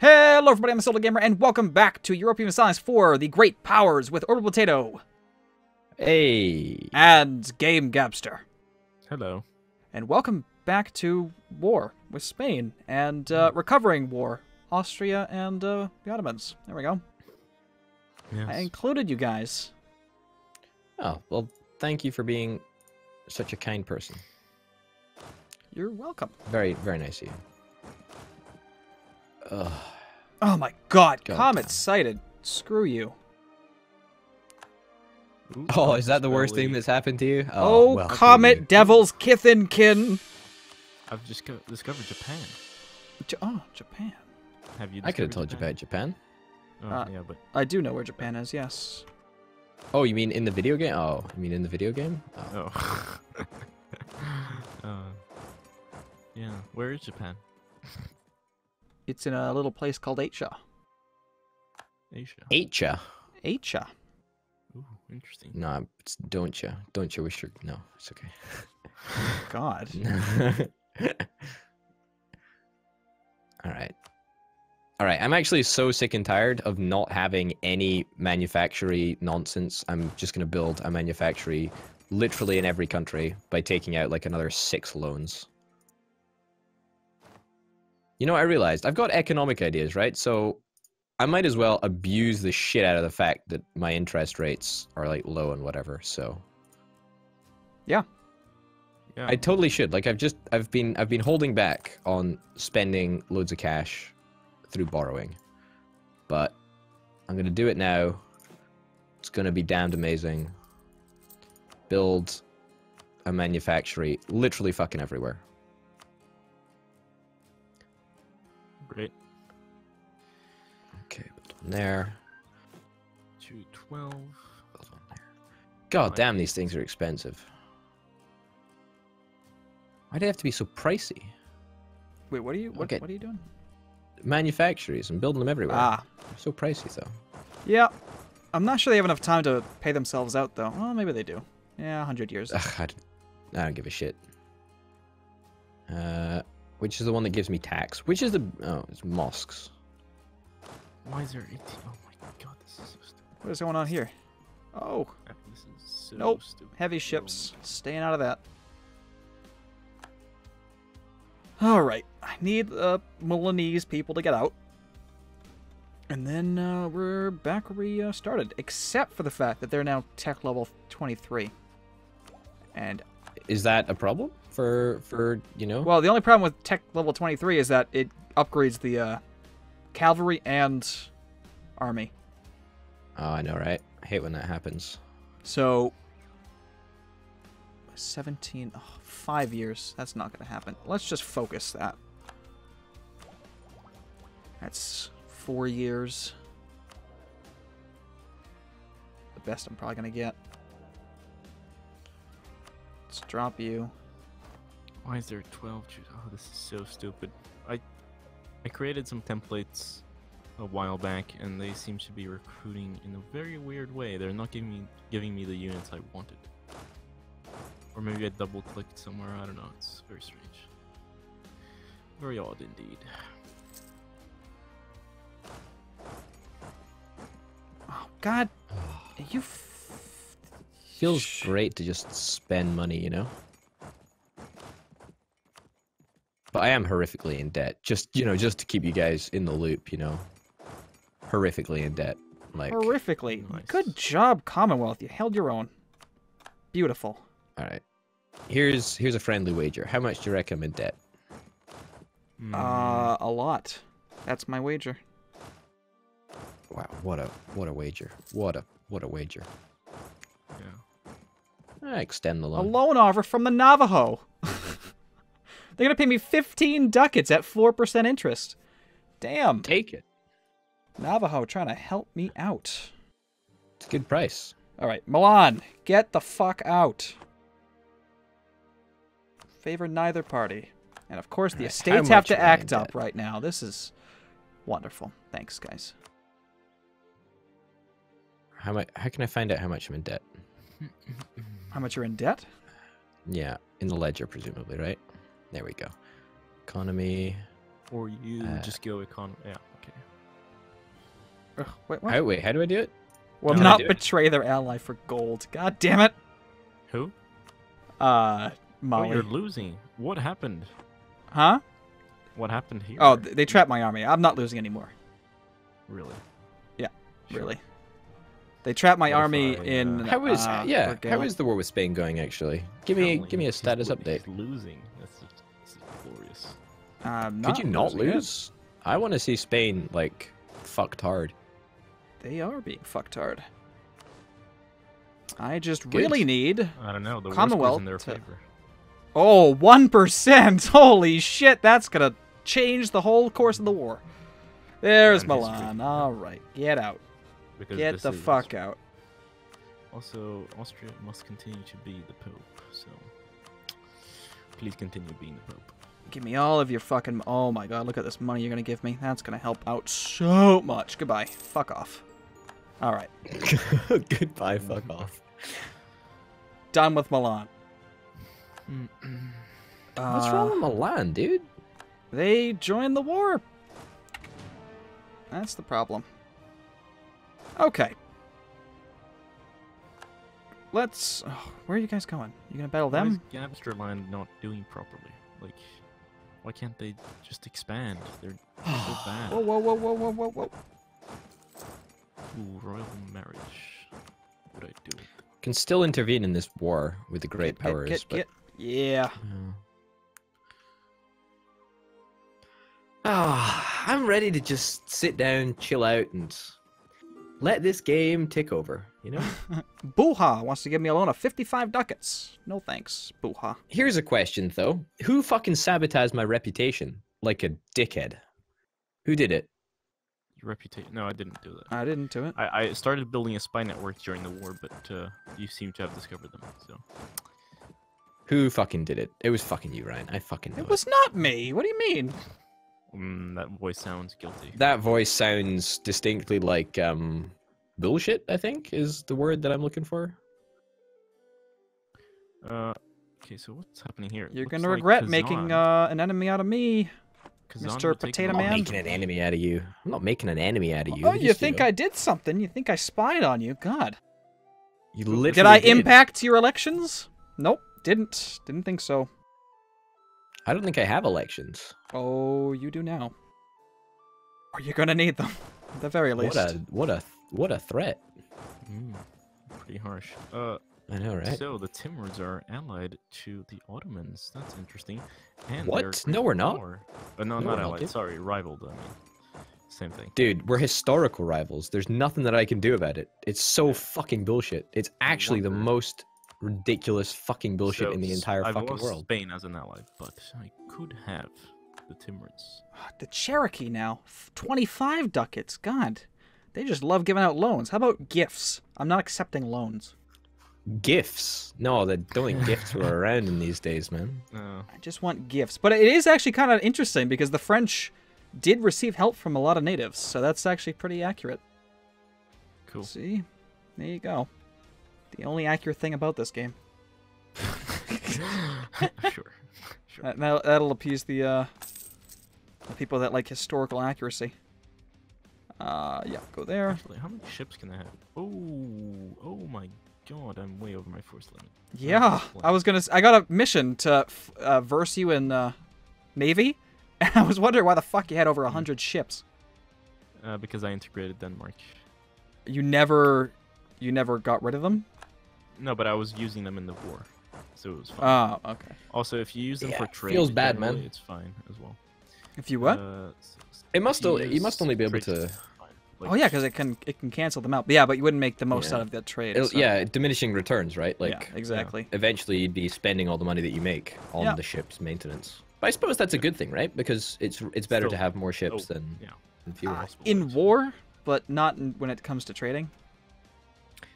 Hello everybody, I'm Solar Gamer, and welcome back to Europa Universalis IV, The Great Powers with Orbital Potato. Hey. And Game Gabster. Hello. And welcome back to war with Spain, and recovering war, Austria and the Ottomans. There we go. Yes. I included you guys. Oh, well, thank you for being such a kind person. You're welcome. Very, very nice of you. Ugh. Oh my god, Comet's sighted. Screw you. Ooh, oh, is that the worst thing that's happened to you? Oh, well, Comet, Devil's Kith and Kin. I've just discovered Japan. Japan. Have you? I could have told Japan? Japan? Oh, yeah, but... I do know where Japan is, yes. Oh, you mean in the video game? Oh, you mean in the video game? Oh. Oh. Yeah, where is Japan? It's in a little place called Aitcha. Aitcha? Aitcha. Ooh, interesting. No, it's don't you. Don't you wish you're... No, it's okay. God. Alright. Alright, I'm actually so sick and tired of not having any manufactory nonsense. I'm just going to build a manufactory literally in every country by taking out like another 6 loans. You know what I realized? I've got economic ideas, right? So I might as well abuse the shit out of the fact that my interest rates are like low and whatever, so. Yeah. Yeah. I totally should. Like I've been holding back on spending loads of cash through borrowing. But I'm gonna do it now. It's gonna be damned amazing. Build a manufactory literally fucking everywhere. Great. Okay, build one there. 212. Build one there. God damn, these things are expensive. Why do they have to be so pricey? Wait, what are you? What, okay. What are you doing? Manufactories and building them everywhere. Ah, they're so pricey though. Yeah, I'm not sure they have enough time to pay themselves out though. Well, maybe they do. Yeah, 100 years. Ugh, I don't give a shit. Which is the one that gives me tax? Which is the... Oh, it's mosques. Why is there 18? Oh my god, this is so stupid. What is going on here? Oh. This is so stupid. Heavy ships. Oh, staying out of that. Alright. I need the Milanese people to get out. And then we're back where we started. Except for the fact that they're now tech level 23. And... Is that a problem? For you know? Well, the only problem with tech level 23 is that it upgrades the cavalry and army. Oh, I know, right? I hate when that happens. So, 17... Oh, 5 years. That's not going to happen. Let's just focus that. That's 4 years. The best I'm probably going to get. Let's drop you. Why is there 12? Oh, this is so stupid. I created some templates a while back, and they seem to be recruiting in a very weird way. They're not giving me the units I wanted. Or maybe I double-clicked somewhere. I don't know. It's very strange. Very odd indeed. Oh, God. You... Feels great to just spend money, you know? But I am horrifically in debt. Just, you know, just to keep you guys in the loop, you know. Horrifically in debt. Like horrifically. Nice. Good job, Commonwealth. You held your own. Beautiful. All right. Here's a friendly wager. How much do you reckon I'm in debt? A lot. That's my wager. Wow, what a wager. What a wager. Yeah. I extend the loan. A loan offer from the Navajo. They're going to pay me 15 ducats at 4% interest. Damn. Take it. Navajo trying to help me out. It's a good price. All right, Milan, get the fuck out. Favor neither party. And of course, the estates have to act up right now. This is wonderful. Thanks, guys. How can I find out how much I'm in debt? How much you're in debt? Yeah, in the ledger, presumably, right? There we go. Economy. Or you just go economy. Yeah, okay. Ugh, wait, what? Wait, how do I do it? Will not betray their ally for gold. God damn it! Who? Molly. Oh, you're losing. What happened? Huh? What happened here? Oh, they trapped my army. I'm not losing anymore. Really? Yeah, sure. Really. They trapped my army in. How is the war with Spain going? Actually, give me a status update. Losing. That's glorious. Could you not lose? I want to see Spain like fucked hard. They are being fucked hard. I just really need. I don't know. The Commonwealth was in their favor. Oh, 1%! Holy shit! That's gonna change the whole course of the war. There's Milan. All right, get out. Because get the fuck out. Also, Austria must continue to be the Pope, so please continue being the Pope. Give me all of your fucking... Oh my god, look at this money you're gonna give me. That's gonna help out so much. Goodbye. Fuck off. Alright. Goodbye, fuck off. Done with Milan. What's wrong with Milan, dude? They joined the war. That's the problem. Okay. Let's... Oh, where are you guys going? You gonna battle them? Why is Gabsterland not doing properly? Like, why can't they just expand? They're so bad. Whoa, whoa, whoa, whoa, whoa, whoa, whoa. Ooh, royal marriage. What would I do? Can still intervene in this war with the great powers, Yeah. Ah, I'm ready to just sit down, chill out, and... let this game take over, you know? Buha wants to give me a loan of 55 ducats. No thanks, Buha. Here's a question, though. Who fucking sabotaged my reputation like a dickhead? Who did it? Your reputation? No, I didn't do that. I didn't do it. I started building a spy network during the war, but you seem to have discovered them, so... Who fucking did it? It was fucking you, Ryan. I fucking know it. It was not me! What do you mean? That voice sounds guilty. That voice sounds distinctly like, bullshit, I think, is the word that I'm looking for. Okay, so what's happening here? You're gonna regret making, an enemy out of me, Mr. Potato Man. I'm not making an enemy out of you. I'm not making an enemy out of you. Oh, you think I did something? You think I spied on you? God. You literally did. I impact your elections? Nope, didn't. Didn't think so. I don't think I have elections. Oh, you do now. Or you're gonna need them, at the very least. What a threat. Mm, pretty harsh. I know, right? So the Timurids are allied to the Ottomans. That's interesting. And what? No, we're not. No, not allied. Sorry, rivaled. I mean, same thing. Dude, we're historical rivals. There's nothing that I can do about it. It's so fucking bullshit. It's actually the most ridiculous fucking bullshit in the entire fucking world. I've lost Spain as an ally, but I could have the Timurids. The Cherokee now. 25 ducats. God. They just love giving out loans. How about gifts? I'm not accepting loans. Gifts? No, they don't think gifts were around in these days, man. No. I just want gifts. But it is actually kind of interesting because the French did receive help from a lot of natives, so that's actually pretty accurate. Cool. See? There you go. The only accurate thing about this game. Sure. That'll appease the people that like historical accuracy. Yeah, go there. Actually, how many ships can I have? Oh my god, I'm way over my force limit. Yeah, I got a mission to verse you in Navy, and I was wondering why the fuck you had over 100 ships. Because I integrated Denmark. You never got rid of them? No, but I was using them in the war, so it was fine. Oh, okay. Also, if you use them for trade, feels bad, man. It's fine as well. If you what? You must only be able to. Like, oh yeah, because it can cancel them out. But yeah, but you wouldn't make the most out of that trade. Yeah, diminishing returns, right? Like, yeah, exactly. Eventually, you'd be spending all the money that you make on the ship's maintenance. But I suppose that's a good thing, right? Because it's better to have more ships than fewer. In war, but not when it comes to trading.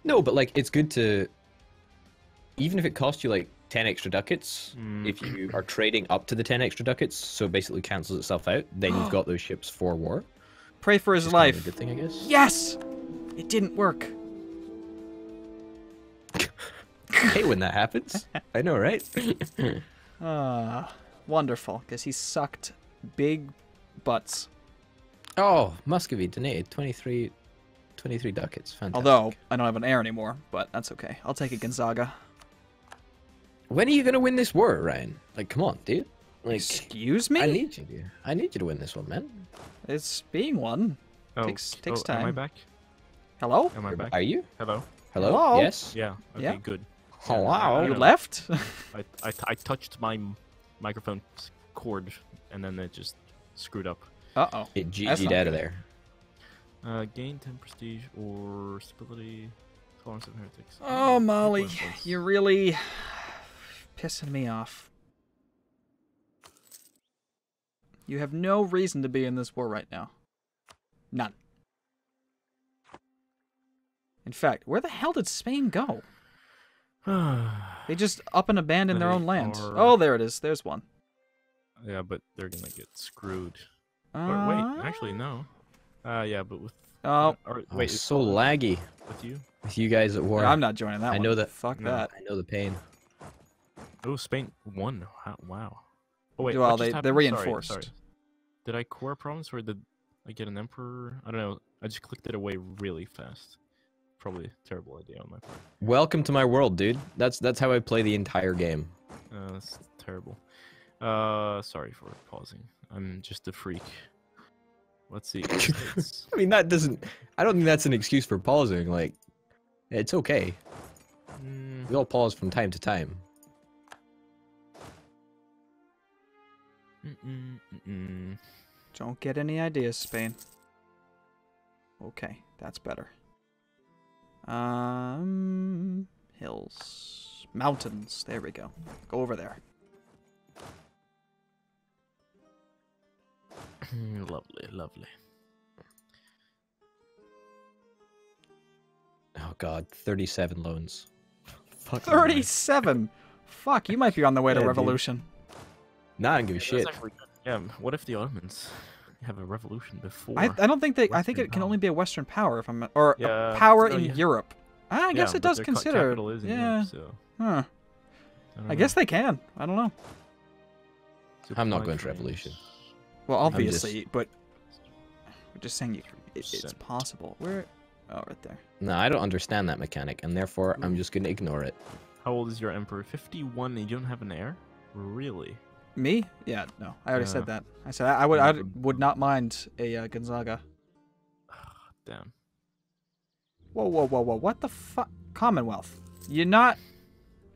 No, but like, it's good to, even if it costs you like 10 extra ducats, if you are trading up to the 10 extra ducats, so it basically cancels itself out, then you've got those ships for war. Pray for his life. Kind of a good thing, I guess. Yes! It didn't work. Hey, when that happens. I know, right? Wonderful, because he sucked big butts. Oh, Muscovy donated 23 23 ducats. Fantastic. Although, I don't have an heir anymore, but that's okay. I'll take a Gonzaga. When are you going to win this war, Ryan? Like, come on, dude. Like, excuse me? I need you, dude. I need you to win this one, man. It's being won. Oh, takes time. Am I back? Hello? Am I back? Are you? Hello? Hello? Yes? Yeah. Okay, yeah. Good. Hello? You left? I touched my microphone cord, and then it just screwed up. Uh-oh. It GG'd out of there. Gain 10 prestige or stability. Oh, Molly. You're really pissing me off. You have no reason to be in this war right now. None. In fact, where the hell did Spain go? They just up and abandoned their own land. Oh, there it is. There's one. Yeah, but they're gonna get screwed. Or wait, actually no. Yeah, but with wait, it's so laggy. With you? With you guys at war. I'm not joining that one. I know that. Fuck that. I know the pain. Oh, Spain won. Wow. Oh wait, well, they're reinforced. Sorry. Did I core problems or did I get an emperor? I don't know. I just clicked it away really fast. Probably a terrible idea on my part. Welcome to my world, dude. That's how I play the entire game. That's terrible. Sorry for pausing. I'm just a freak. Let's see. I mean, that doesn't. I don't think that's an excuse for pausing. Like, it's okay. We all pause from time to time. Don't get any ideas, Spain. Okay, that's better. Hills, mountains. There we go. Go over there. Lovely, lovely. Oh God, 37 loans. 37. Fuck, you might be on the way to revolution. Dude. Nah, I don't give a shit. Yeah, what if the Ottomans have a revolution before? I don't think they. Western I think it can only be a Western power if I'm or a power in Europe. I guess it does consider. Is in Europe, so. Huh. I guess they can. I don't know. I'm not going to revolution. Well, obviously, but we're just saying it's possible. Where? Oh, right there. No, I don't understand that mechanic, and therefore I'm just going to ignore it. How old is your emperor? 51. And you don't have an heir? Really? Me? Yeah, no. I already said that. I said I would not mind a Gonzaga. Damn. Whoa, whoa, whoa, whoa! What the fuck? Commonwealth, you're not.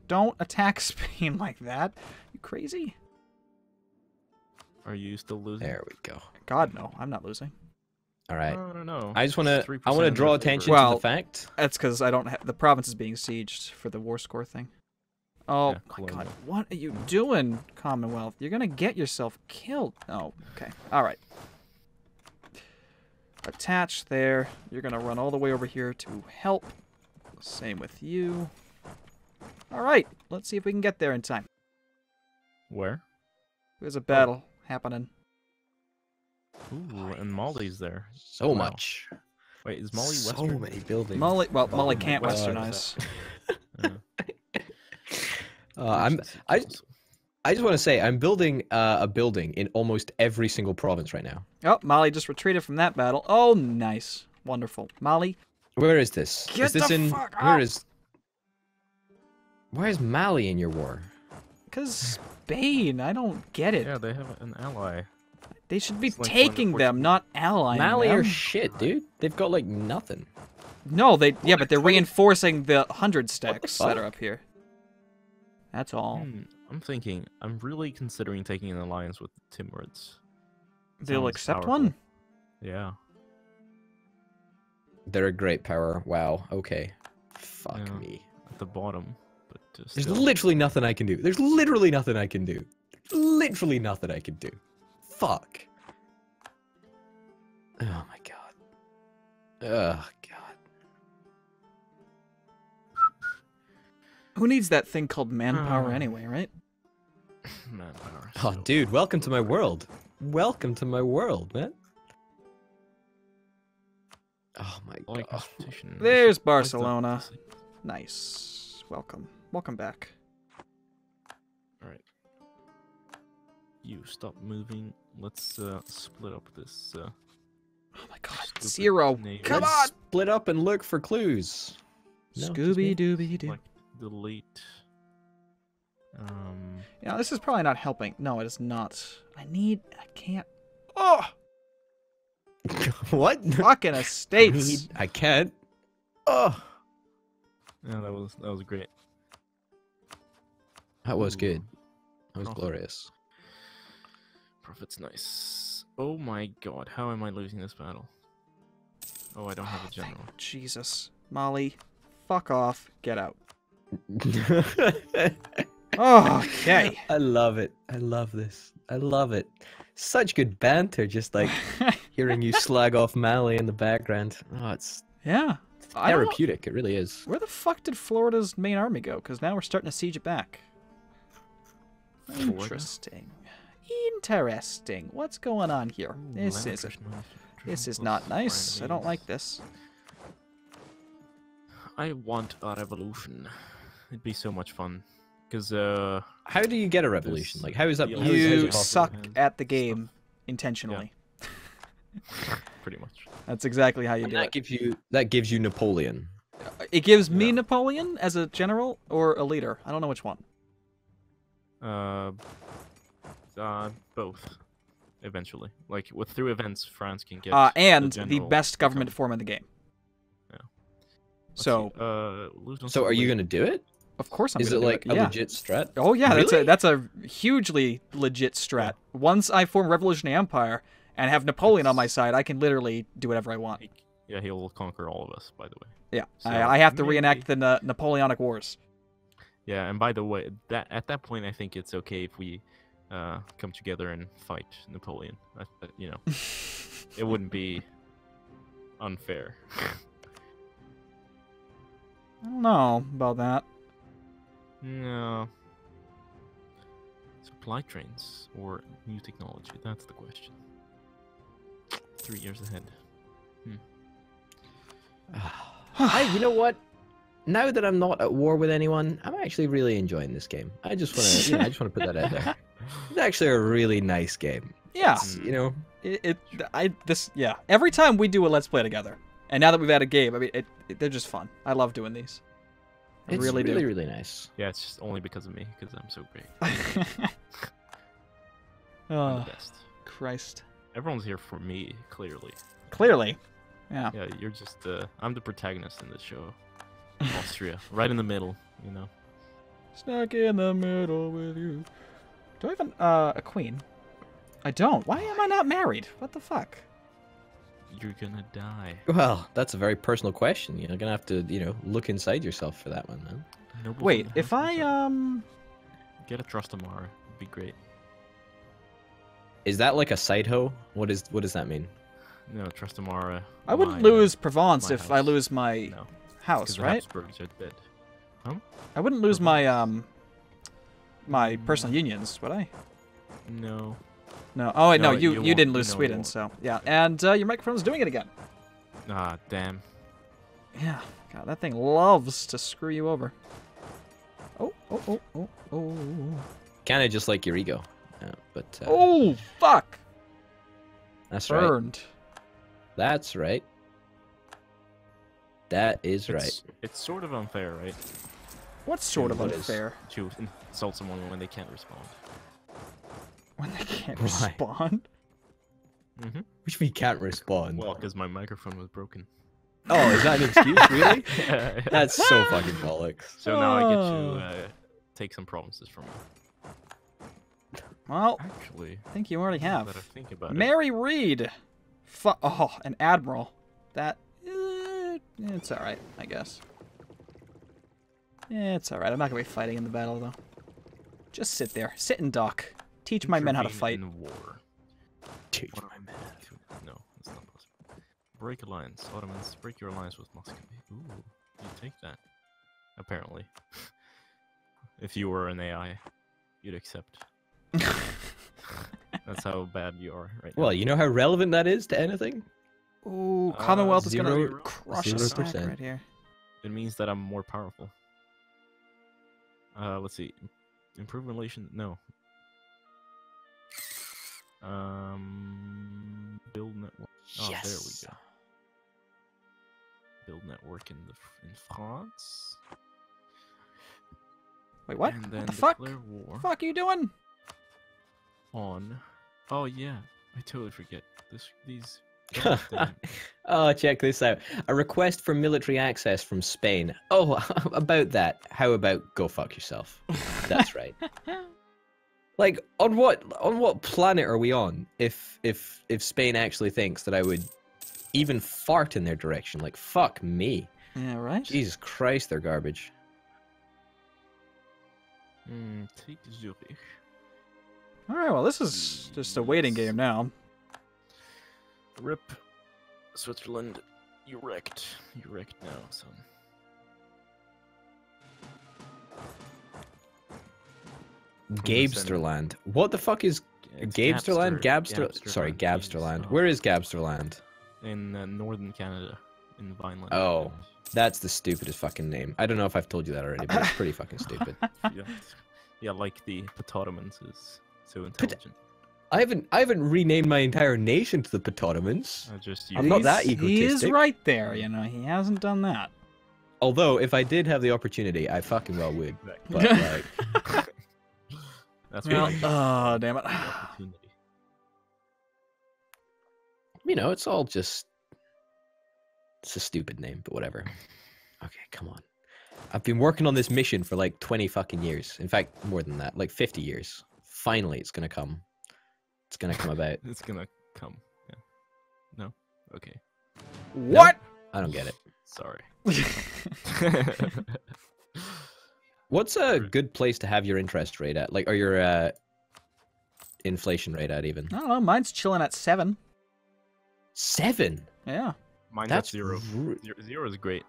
Don't attack Spain like that. You crazy? Are you still losing? There we go. God no, I'm not losing. All right. No, no, no. I just want to. I want to draw attention to the fact. That's because I don't. The province is being sieged for the war score thing. Oh yeah, my God! What are you doing, Commonwealth? You're gonna get yourself killed. Oh, okay. All right. Attach there. You're gonna run all the way over here to help. Same with you. All right. Let's see if we can get there in time. Where? There's a battle happening. Ooh, and Molly's there. So much. Wait, is Molly Western? So many buildings. Molly. Well, Molly can't westernize. I just want to say I'm building a building in almost every single province right now. Oh, Mali just retreated from that battle. Oh, nice, wonderful, Mali. Where is this? Get is this the in? Fuck up. Where is? Where is Mali in your war? Because Spain, I don't get it. Yeah, they have an ally. They should be like taking them, not allying Mali them. Are shit, dude. They've got like nothing. No, they. Yeah, but they're reinforcing the 100 stacks that are up here. That's all. I'm thinking. I'm really considering taking an alliance with the Timurids. They'll accept one? Yeah. They're a great power. Wow. Okay. Fuck me. At the bottom. But there's literally nothing I can do. There's literally nothing I can do. Literally nothing I can do. Fuck. Oh my God. Ugh. Who needs that thing called manpower anyway, right? Manpower. Oh, dude, welcome to my world. Welcome to my world, man. Oh, my God. There's Barcelona. Nice. Welcome. Welcome back. All right. You stop moving. Let's split up this. Oh, my God. Zero. Come on. split up and look for clues. No, Scooby-Dooby-Doo. Like, delete. Yeah, this is probably not helping. No, it is not. I can't. Oh! What? Fucking estates. I can't. Oh! No, that was great. That was good. That was glorious. Profit's nice. Oh my god, how am I losing this battle? Oh, I don't have a general. Jesus. Molly, fuck off. Get out. Okay. I love it. I love this. I love it. Such good banter, just like hearing you slag off Molly in the background. Oh, it's... Yeah. Therapeutic, it really is. Where the fuck did Florida's main army go? Because now we're starting to siege it back. Interesting. Interesting. What's going on here? Ooh, this is not nice. I don't like this. I want a revolution. It'd be so much fun. Because how do you get a revolution? Like, how is that? You suck at the game intentionally. Yeah. Pretty much. That's exactly how you do it. That gives you Napoleon. It gives me Napoleon as a general or a leader. I don't know which one. Both. Eventually, like through events, France can get. And the best government form in the game. Yeah. So. So are you gonna do it? Of course I'm gonna do it. Is it like a legit strat? Oh yeah, really? that's a hugely legit strat. Yeah. Once I form Revolutionary Empire and have Napoleon on my side, I can literally do whatever I want. Yeah, he will conquer all of us. By the way. Yeah, so I have to reenact the Napoleonic Wars. Yeah, and by the way, that at that point, I think it's okay if we come together and fight Napoleon. You know, it wouldn't be unfair. I don't know about that. No. Supply trains or new technology? That's the question. 3 years ahead. You know what? Now that I'm not at war with anyone, I'm actually really enjoying this game. I just want to, I just want to put that out there. It's actually a really nice game. Yeah, it's, you know, yeah. Every time we do a Let's Play together, and now that we've had a game, I mean, they're just fun. I love doing these. I really do. Really nice. Yeah, it's just only because of me, because I'm so great. I'm the best. Christ. Everyone's here for me, clearly. Clearly. Yeah. Yeah, you're just I'm the protagonist in this show. Austria, right in the middle, you know. Stuck in the middle with you. Do I have a queen? I don't. Why am I not married? What the fuck? You're gonna die. Well, that's a very personal question. You're gonna have to, you know, look inside yourself for that one, man. Nobody's Wait, if I get a Trustamara, it'd be great. Is that like a side hoe? What does that mean? No, Trustamara. I wouldn't lose Provence if I lose my. No. House, right? Huh? I wouldn't lose my my personal unions, would I? No. No. Oh wait, no, you didn't lose Sweden, so yeah. And your microphone's doing it again. Ah, damn. Yeah. God, that thing loves to screw you over. Oh. Kind of just like your ego, but. Oh fuck! That's right. Burned. That's right. That is right. It's sort of unfair, right? What's sort of unfair? To insult someone when they can't respond. When they can't respond? Mm-hmm. Which means you can't respond. Well, because my microphone was broken. Oh, is that an excuse, really? Yeah. That's so fucking bollocks. So now I get to take some promises from you. Well, actually, I think you already have. I think about Mary Reed! An admiral. That... It's alright, I guess. Yeah, it's alright. I'm not going to be fighting in the battle, though. Just sit there. Sit and dock. Teach my men how to fight. In war. Teach my men how to fight. No, that's not possible. Break alliance. Ottomans, break your alliance with Muscovy. Ooh, you take that. Apparently. If you were an AI, you'd accept. That's how bad you are right now. Well, you know how relevant that is to anything? Ooh, Commonwealth is going to crush us right here. It means that I'm more powerful. Let's see. Improve relations? No. Build network. Oh, yes. There we go. build network in France. Wait, what? And then what the fuck? War fuck are you doing? On. Oh yeah, I totally forget this. These. Oh, check this out. A request for military access from Spain. Oh, about that. How about go fuck yourself? That's right. Like, on what planet are we on? If Spain actually thinks that I would even fart in their direction, like fuck me. Yeah, right. Jesus Christ, they're garbage. Take Zurich. All right, well, this is just a waiting game now. Rip, Switzerland, you wrecked now, son. Gabsterland. What the fuck is Gabsterland? Gabster. Sorry, Gabsterland. Where is Gabsterland? In northern Canada, in Vineland. Oh, that's the stupidest fucking name. I don't know if I've told you that already, but it's pretty fucking stupid. Yeah. Yeah, like the Potatomans is so intelligent. I haven't renamed my entire nation to the Potatomans. I'm not that egotistic. He is right there, you know. He hasn't done that. Although, if I did have the opportunity, I fucking well would. Exactly. But like. That's well, oh, damn it. You know, it's all just... It's a stupid name, but whatever. Okay, come on. I've been working on this mission for like 20 fucking years. In fact, more than that. Like 50 years. Finally, it's gonna come. It's gonna come about. It's gonna come. Yeah. No? Okay. What? No? I don't get it. Sorry. What's a good place to have your interest rate at? Like, or your inflation rate at, even? I don't know. Mine's chilling at 7. 7? Yeah. Mine's at 0. 0 is great.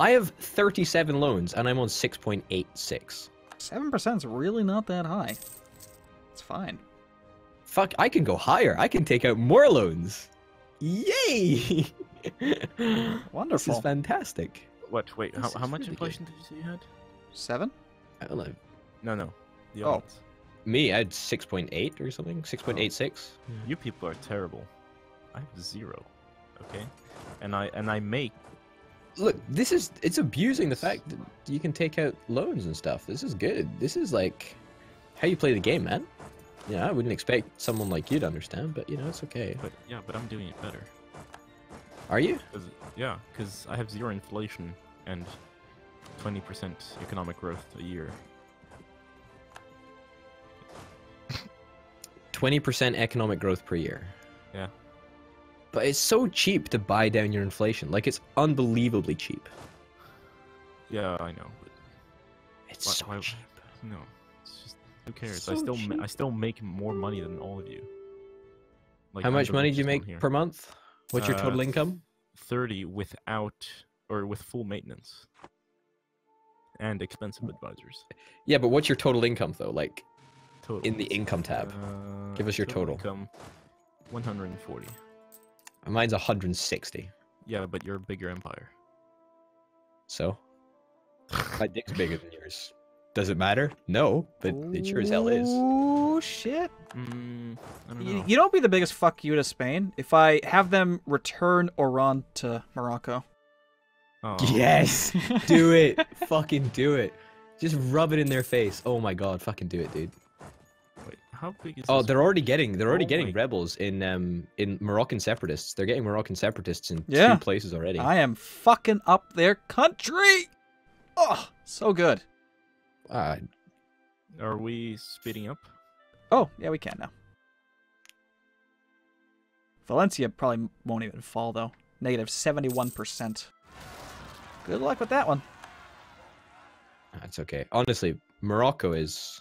I have 37 loans, and I'm on 6.86. 7% is really not that high. It's fine. Fuck, I can go higher. I can take out more loans. Yay! Wonderful. This is fantastic. What? Wait, how much inflation did you say you had? 7? I don't know. No. Oh. Me, I had 6.8 or something. 6.86. Oh. You people are terrible. I have 0. Okay. And I make... Look, this is... It's abusing the fact that you can take out loans and stuff. This is good. This is like... How you play the game, man. Yeah, you know, I wouldn't expect someone like you to understand, but you know, it's okay. But yeah, but I'm doing it better. Are you? Cause, yeah, because I have 0 inflation and 20% economic growth a year. 20% economic growth per year. Yeah. But it's so cheap to buy down your inflation. Like, it's unbelievably cheap. Yeah, I know. But it's so cheap. No, it's just who cares? So I still make more money than all of you. Like, how much money do you make per month? What's your total income? 30 without, or with full maintenance. And expensive advisors. Yeah, but what's your total income, though? Like, total. In the income tab. Give us your total. Income, 140. And mine's 160. Yeah, but you're a bigger empire. So? My dick's bigger than yours. Does it matter? No, but it sure as hell is. Oh, shit. I don't know. You don't be the biggest fuck you to Spain if I have them return Oran to Morocco. Oh. Yes! Do it! Fucking do it. Just rub it in their face. Oh my god, fucking do it, dude. Wait, how big is this? They're already getting rebels in Moroccan separatists. They're getting Moroccan separatists in 2 places already. I am fucking up their country! Oh, so good. Are we speeding up? Oh, yeah, we can now. Valencia probably won't even fall, though. Negative 71%. Good luck with that one. That's okay. Honestly, Morocco is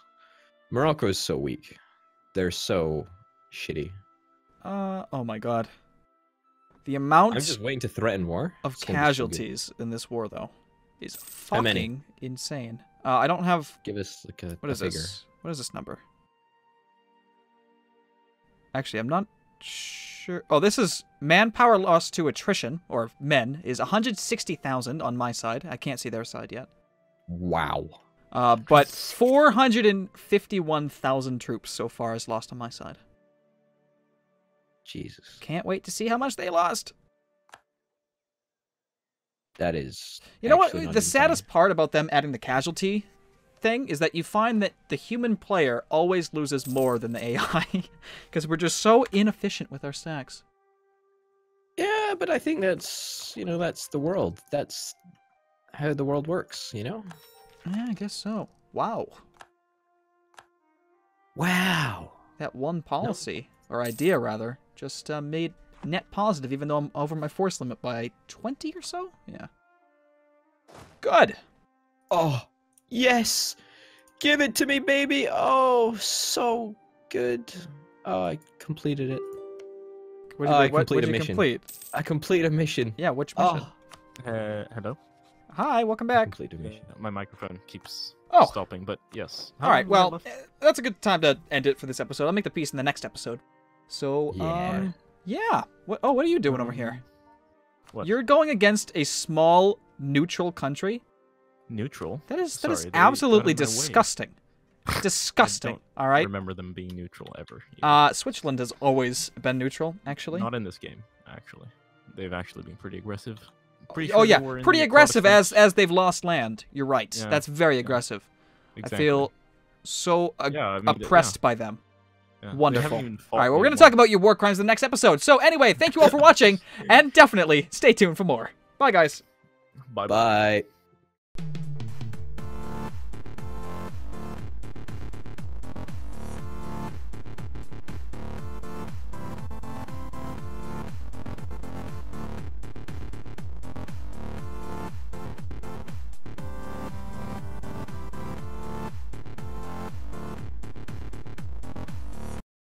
so weak. They're so shitty. Oh my god. The amount... I'm just waiting to threaten war. ...of casualties in this war, though, is fucking insane. I don't have... Give us, like, a figure. What is this number? Actually, I'm not sure... Oh, this is... Manpower lost to attrition, or men, is 160,000 on my side. I can't see their side yet. Wow. But 451,000 troops so far is lost on my side. Jesus. Can't wait to see how much they lost. that is... You know what? The saddest part about them adding the casualty thing is that you find that the human player always loses more than the AI because we're just so inefficient with our stacks. Yeah, but I think that's, you know, that's the world. That's how the world works, you know? Yeah, I guess so. Wow. Wow. That one policy, or idea rather, just made net positive, even though I'm over my force limit by 20 or so? Yeah. Good. Oh, yes. Give it to me, baby. Oh, so good. Oh, I completed it. What did you complete? I complete a mission. Yeah, which mission? Oh. Hello? Hi, welcome back. I complete a mission. My microphone keeps... Oh. Stopping, but yes. All right, well, that's a good time to end it for this episode. I'll make the piece in the next episode. So, yeah. What are you doing over here? What? You're going against a small, neutral country? Neutral? That is absolutely disgusting. Disgusting. All right. I don't remember them being neutral ever. Either. Switzerland has always been neutral, actually. Not in this game, actually. They've actually been pretty aggressive. Sure pretty aggressive as they've lost land. You're right. Yeah, that's very aggressive. Exactly. I feel so oppressed by them. Yeah. Wonderful. All right, well, we're going to talk about your war crimes in the next episode. So anyway, thank you all for watching, and definitely stay tuned for more. Bye, guys. Bye-bye. Bye.